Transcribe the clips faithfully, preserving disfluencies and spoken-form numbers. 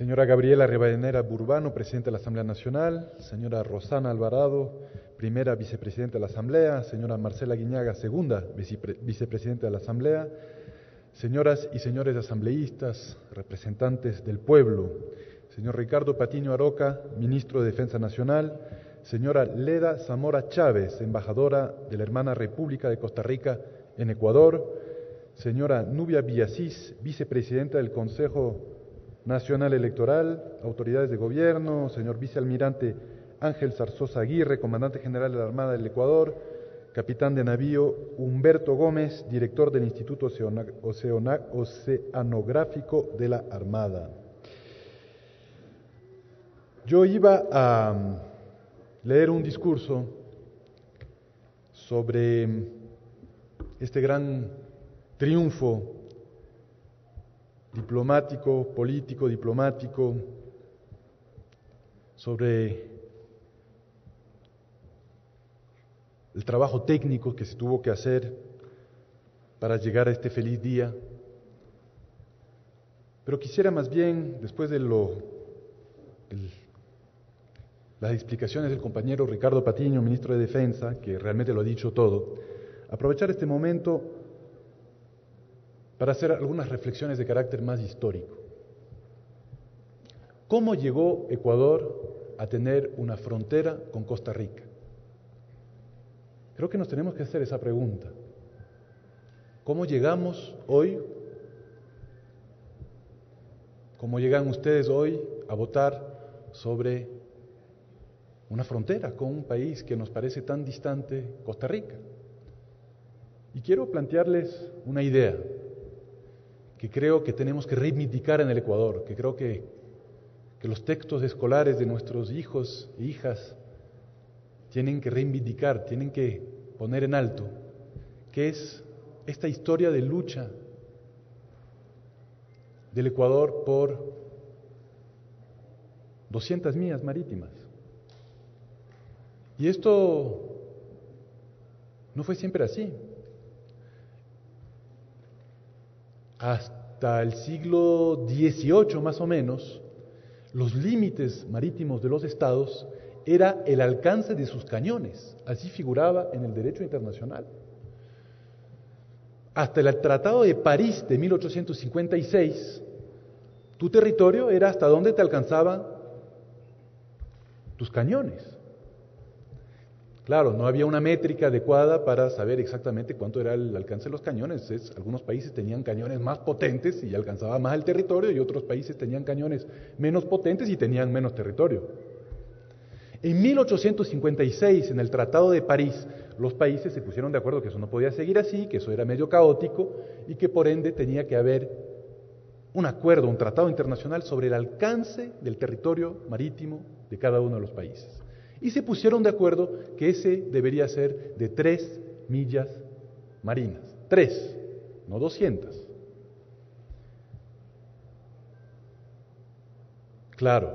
Señora Gabriela Rivadeneira Burbano, Presidenta de la Asamblea Nacional. Señora Rosana Alvarado, Primera Vicepresidenta de la Asamblea. Señora Marcela Guiñaga, Segunda Vicepre- Vicepresidenta de la Asamblea. Señoras y señores asambleístas, representantes del pueblo. Señor Ricardo Patiño Aroca, Ministro de Defensa Nacional. Señora Leda Zamora Chávez, Embajadora de la Hermana República de Costa Rica en Ecuador. Señora Nubia Villasís, Vicepresidenta del Consejo Nacional Electoral, autoridades de gobierno, señor Vicealmirante Ángel Sarzosa Aguirre, Comandante General de la Armada del Ecuador, Capitán de Navío Humberto Gómez, Director del Instituto Oceana, Oceana, Oceanográfico de la Armada. Yo iba a leer un discurso sobre este gran triunfo diplomático, político, diplomático, sobre el trabajo técnico que se tuvo que hacer para llegar a este feliz día. Pero quisiera más bien, después de lo, el, las explicaciones del compañero Ricardo Patiño, ministro de Defensa, que realmente lo ha dicho todo, aprovechar este momento para hacer algunas reflexiones de carácter más histórico. ¿Cómo llegó Ecuador a tener una frontera con Costa Rica? Creo que nos tenemos que hacer esa pregunta. ¿Cómo llegamos hoy? ¿Cómo llegan ustedes hoy a votar sobre una frontera con un país que nos parece tan distante, Costa Rica? Y quiero plantearles una idea que creo que tenemos que reivindicar en el Ecuador, que creo que, que los textos escolares de nuestros hijos e hijas tienen que reivindicar, tienen que poner en alto, que es esta historia de lucha del Ecuador por doscientas millas marítimas. Y esto no fue siempre así. Hasta el siglo dieciocho, más o menos, los límites marítimos de los estados era el alcance de sus cañones. Así figuraba en el derecho internacional. Hasta el Tratado de París de mil ochocientos cincuenta y seis, tu territorio era hasta donde te alcanzaban tus cañones. Claro, no había una métrica adecuada para saber exactamente cuánto era el alcance de los cañones. Es, algunos países tenían cañones más potentes y alcanzaba más el territorio, y otros países tenían cañones menos potentes y tenían menos territorio. En mil ochocientos cincuenta y seis, en el Tratado de París, los países se pusieron de acuerdo que eso no podía seguir así, que eso era medio caótico y que por ende tenía que haber un acuerdo, un tratado internacional sobre el alcance del territorio marítimo de cada uno de los países. Y se pusieron de acuerdo que ese debería ser de tres millas marinas. Tres, no doscientas. Claro,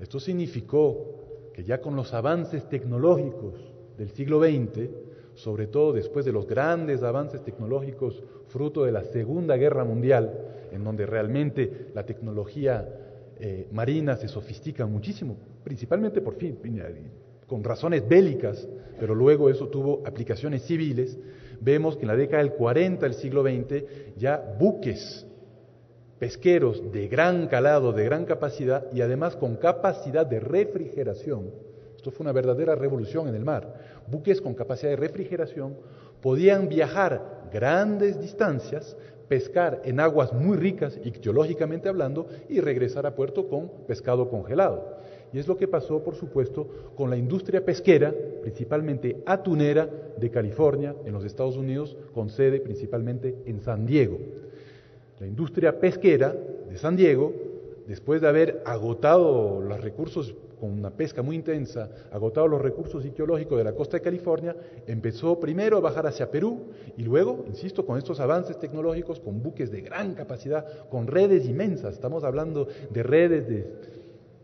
esto significó que ya con los avances tecnológicos del siglo veinte, sobre todo después de los grandes avances tecnológicos fruto de la Segunda Guerra Mundial, en donde realmente la tecnología Eh, marina se sofistican muchísimo, principalmente por fin, con razones bélicas, pero luego eso tuvo aplicaciones civiles. Vemos que en la década del cuarenta del siglo veinte ya buques pesqueros de gran calado, de gran capacidad y además con capacidad de refrigeración, esto fue una verdadera revolución en el mar, buques con capacidad de refrigeración podían viajar grandes distancias, pescar en aguas muy ricas, ictiológicamente hablando, y regresar a puerto con pescado congelado. Y es lo que pasó, por supuesto, con la industria pesquera, principalmente atunera, de California, en los Estados Unidos, con sede principalmente en San Diego. La industria pesquera de San Diego, después de haber agotado los recursos con una pesca muy intensa, agotado los recursos ictiológicos de la costa de California, empezó primero a bajar hacia Perú y luego, insisto, con estos avances tecnológicos, con buques de gran capacidad, con redes inmensas, estamos hablando de redes de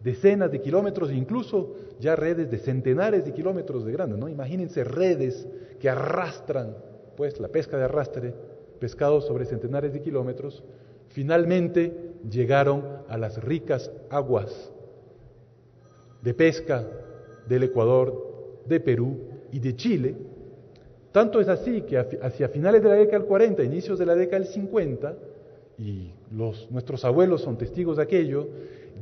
decenas de kilómetros, e incluso ya redes de centenares de kilómetros de grande, ¿no? Imagínense redes que arrastran, pues la pesca de arrastre, pescado sobre centenares de kilómetros, finalmente llegaron a las ricas aguas de pesca del Ecuador, de Perú y de Chile. Tanto es así que hacia finales de la década del cuarenta, inicios de la década del cincuenta, y los, nuestros abuelos son testigos de aquello,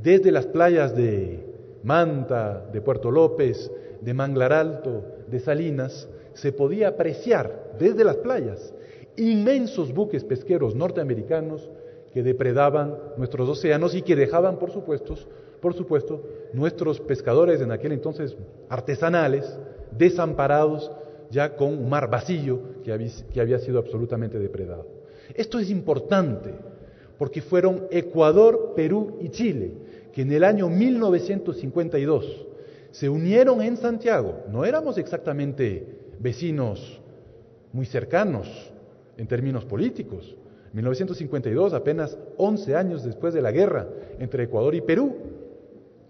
desde las playas de Manta, de Puerto López, de Manglaralto, de Salinas, se podía apreciar desde las playas inmensos buques pesqueros norteamericanos que depredaban nuestros océanos y que dejaban, por supuesto, por supuesto, nuestros pescadores en aquel entonces artesanales, desamparados, ya con un mar vacío que había, que había sido absolutamente depredado. Esto es importante porque fueron Ecuador, Perú y Chile que en el año mil novecientos cincuenta y dos se unieron en Santiago. No éramos exactamente vecinos muy cercanos en términos políticos. En mil novecientos cincuenta y dos, apenas once años después de la guerra entre Ecuador y Perú,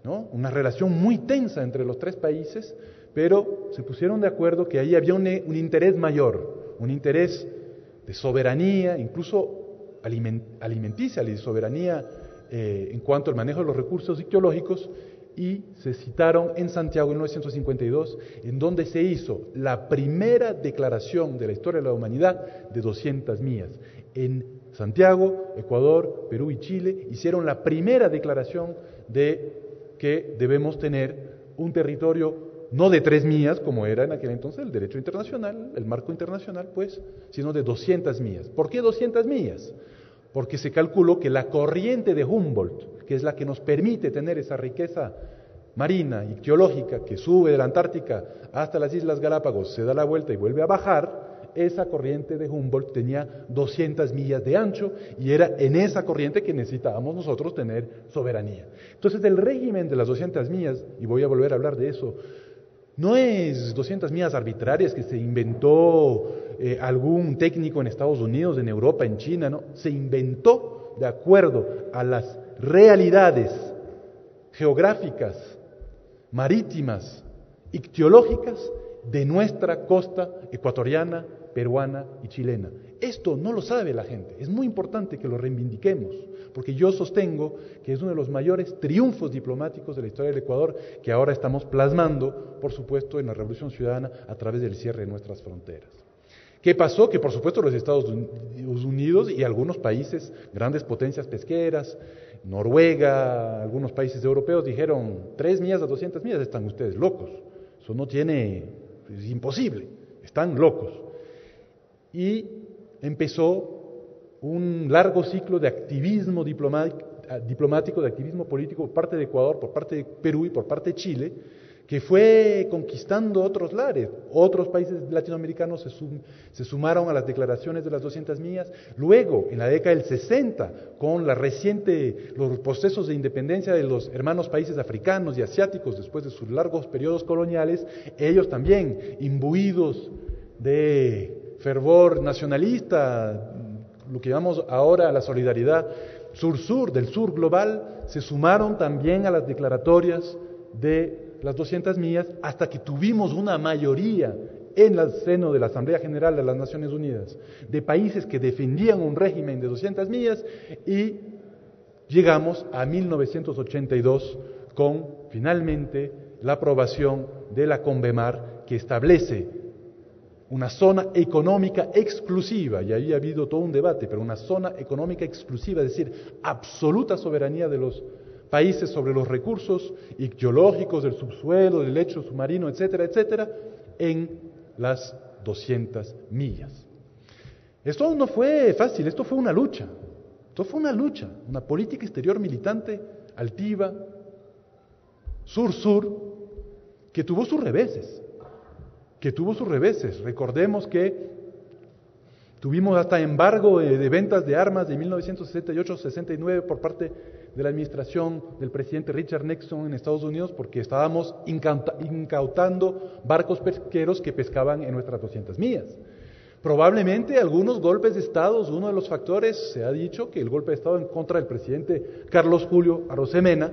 ¿no? Una relación muy tensa entre los tres países, pero se pusieron de acuerdo que ahí había un, un interés mayor, un interés de soberanía, incluso aliment, alimenticia, de soberanía eh, en cuanto al manejo de los recursos ictiológicos, y se citaron en Santiago en mil novecientos cincuenta y dos, en donde se hizo la primera declaración de la historia de la humanidad de doscientas millas. En Santiago, Ecuador, Perú y Chile hicieron la primera declaración de que debemos tener un territorio no de tres millas, como era en aquel entonces el derecho internacional, el marco internacional, pues, sino de doscientas millas. ¿Por qué doscientas millas? Porque se calculó que la corriente de Humboldt, que es la que nos permite tener esa riqueza marina, ictiológica, que sube de la Antártica hasta las Islas Galápagos, se da la vuelta y vuelve a bajar, esa corriente de Humboldt tenía doscientas millas de ancho, y era en esa corriente que necesitábamos nosotros tener soberanía. Entonces, el régimen de las doscientas millas, y voy a volver a hablar de eso, no es doscientas millas arbitrarias que se inventó eh, algún técnico en Estados Unidos, en Europa, en China, ¿no? Se inventó de acuerdo a las realidades geográficas, marítimas, ictiológicas de nuestra costa ecuatoriana, peruana y chilena. Esto no lo sabe la gente, es muy importante que lo reivindiquemos, porque yo sostengo que es uno de los mayores triunfos diplomáticos de la historia del Ecuador, que ahora estamos plasmando, por supuesto, en la Revolución Ciudadana a través del cierre de nuestras fronteras. ¿Qué pasó? Que, por supuesto, los Estados Unidos y algunos países, grandes potencias pesqueras, Noruega, algunos países europeos, dijeron, tres millas a doscientas millas, están ustedes locos, eso no tiene, es imposible, están locos. Y empezó un largo ciclo de activismo diplomático, de activismo político por parte de Ecuador, por parte de Perú y por parte de Chile, que fue conquistando otros lares. Otros países latinoamericanos se, sum, se sumaron a las declaraciones de las doscientas millas. Luego, en la década del sesenta, con la reciente, los procesos de independencia de los hermanos países africanos y asiáticos, después de sus largos periodos coloniales, ellos también, imbuidos de fervor nacionalista, lo que llamamos ahora la solidaridad sur-sur, del sur global, se sumaron también a las declaratorias de las doscientas millas, hasta que tuvimos una mayoría en el seno de la Asamblea General de las Naciones Unidas, de países que defendían un régimen de doscientas millas, y llegamos a mil novecientos ochenta y dos con, finalmente, la aprobación de la Convemar, que establece una zona económica exclusiva, y ahí ha habido todo un debate, pero una zona económica exclusiva, es decir, absoluta soberanía de los países sobre los recursos ictiológicos, del subsuelo, del lecho submarino, etcétera, etcétera, en las doscientas millas. Esto no fue fácil, esto fue una lucha, esto fue una lucha, una política exterior militante, altiva, sur-sur, que tuvo sus reveses, que tuvo sus reveses. Recordemos que tuvimos hasta embargo de, de ventas de armas de mil novecientos sesenta y ocho a sesenta y nueve por parte de la administración del presidente Richard Nixon en Estados Unidos, porque estábamos incauta, incautando barcos pesqueros que pescaban en nuestras doscientas millas. Probablemente algunos golpes de Estado, uno de los factores, se ha dicho que el golpe de Estado en contra del presidente Carlos Julio Arosemena,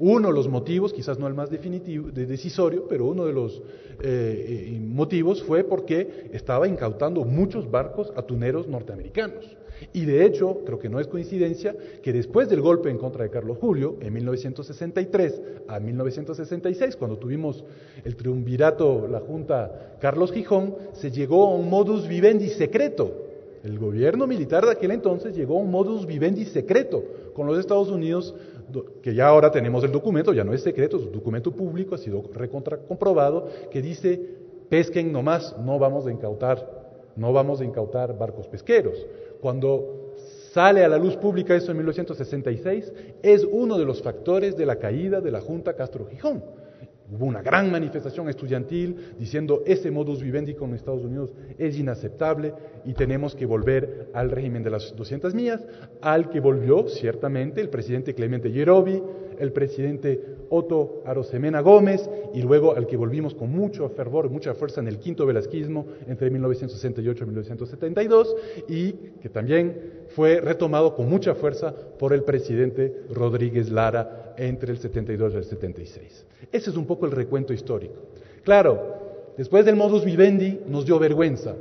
Uno de los motivos, quizás no el más definitivo, de decisorio, pero uno de los eh, motivos fue porque estaba incautando muchos barcos atuneros norteamericanos. Y de hecho, creo que no es coincidencia, que después del golpe en contra de Carlos Julio, en mil novecientos sesenta y tres a mil novecientos sesenta y seis, cuando tuvimos el triunvirato, la Junta Carlos Jijón, se llegó a un modus vivendi secreto. El gobierno militar de aquel entonces llegó a un modus vivendi secreto con los Estados Unidos, que ya ahora tenemos el documento, ya no es secreto, es un documento público, ha sido recontracomprobado, que dice, pesquen nomás, no vamos a incautar, no vamos a incautar barcos pesqueros. Cuando sale a la luz pública eso en mil novecientos sesenta y seis, es uno de los factores de la caída de la Junta Castro Jijón. Hubo una gran manifestación estudiantil diciendo ese modus vivendi con los Estados Unidos es inaceptable y tenemos que volver al régimen de las doscientas millas, al que volvió ciertamente el presidente Clemente Yerobi, el presidente Otto Arosemena Gómez y luego al que volvimos con mucho fervor y mucha fuerza en el Quinto Velasquismo entre mil novecientos sesenta y ocho y mil novecientos setenta y dos y que también fue retomado con mucha fuerza por el presidente Rodríguez Lara entre el setenta y dos y el setenta y seis. Ese es un poco el recuento histórico. Claro, después del modus vivendi nos dio vergüenza,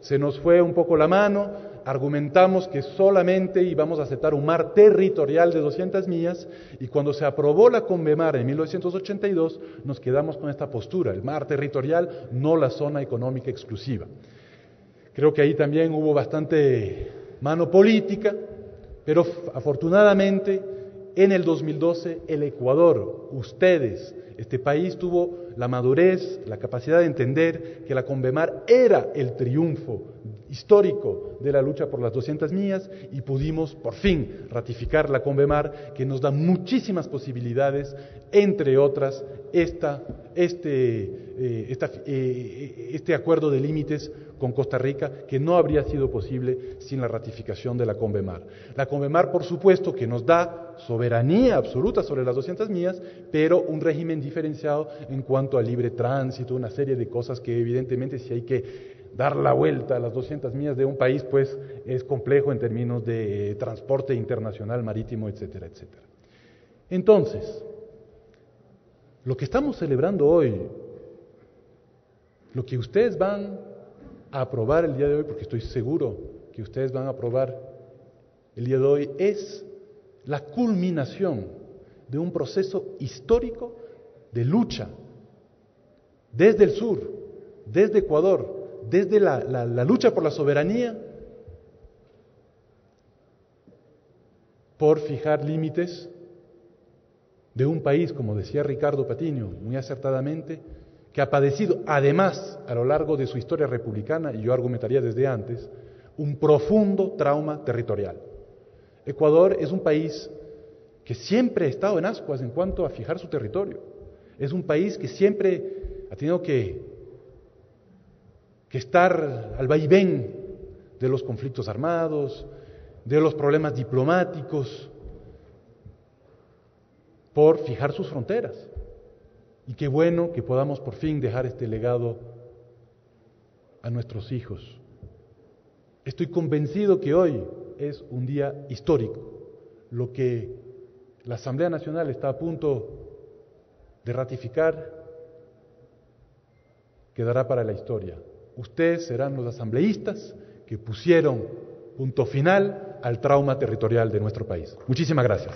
se nos fue un poco la mano, argumentamos que solamente íbamos a aceptar un mar territorial de doscientas millas y cuando se aprobó la Convemar en mil novecientos ochenta y dos nos quedamos con esta postura, el mar territorial, no la zona económica exclusiva. Creo que ahí también hubo bastante mano política, pero afortunadamente en el dos mil doce, el Ecuador, ustedes, este país tuvo la madurez, la capacidad de entender que la Convemar era el triunfo histórico de la lucha por las doscientas millas y pudimos por fin ratificar la Convemar, que nos da muchísimas posibilidades, entre otras, esta, este, eh, esta, eh, este acuerdo de límites con Costa Rica, que no habría sido posible sin la ratificación de la Convemar. La Convemar, por supuesto, que nos da soberanía absoluta sobre las doscientas millas, pero un régimen diferenciado en cuanto a libre tránsito, una serie de cosas que evidentemente si hay que dar la vuelta a las doscientas millas de un país, pues es complejo en términos de eh, transporte internacional, marítimo, etcétera, etcétera. Entonces, lo que estamos celebrando hoy, lo que ustedes van a aprobar el día de hoy, porque estoy seguro que ustedes van a aprobar el día de hoy, es la culminación de un proceso histórico de lucha desde el sur, desde Ecuador, desde la, la, la lucha por la soberanía, por fijar límites de un país, como decía Ricardo Patiño muy acertadamente, que ha padecido, además, a lo largo de su historia republicana, y yo argumentaría desde antes, un profundo trauma territorial. Ecuador es un país que siempre ha estado en ascuas en cuanto a fijar su territorio. Es un país que siempre ha tenido que, que estar al vaivén de los conflictos armados, de los problemas diplomáticos, por fijar sus fronteras. Y qué bueno que podamos por fin dejar este legado a nuestros hijos. Estoy convencido que hoy es un día histórico. Lo que la Asamblea Nacional está a punto de ratificar quedará para la historia. Ustedes serán los asambleístas que pusieron punto final al trauma territorial de nuestro país. Muchísimas gracias.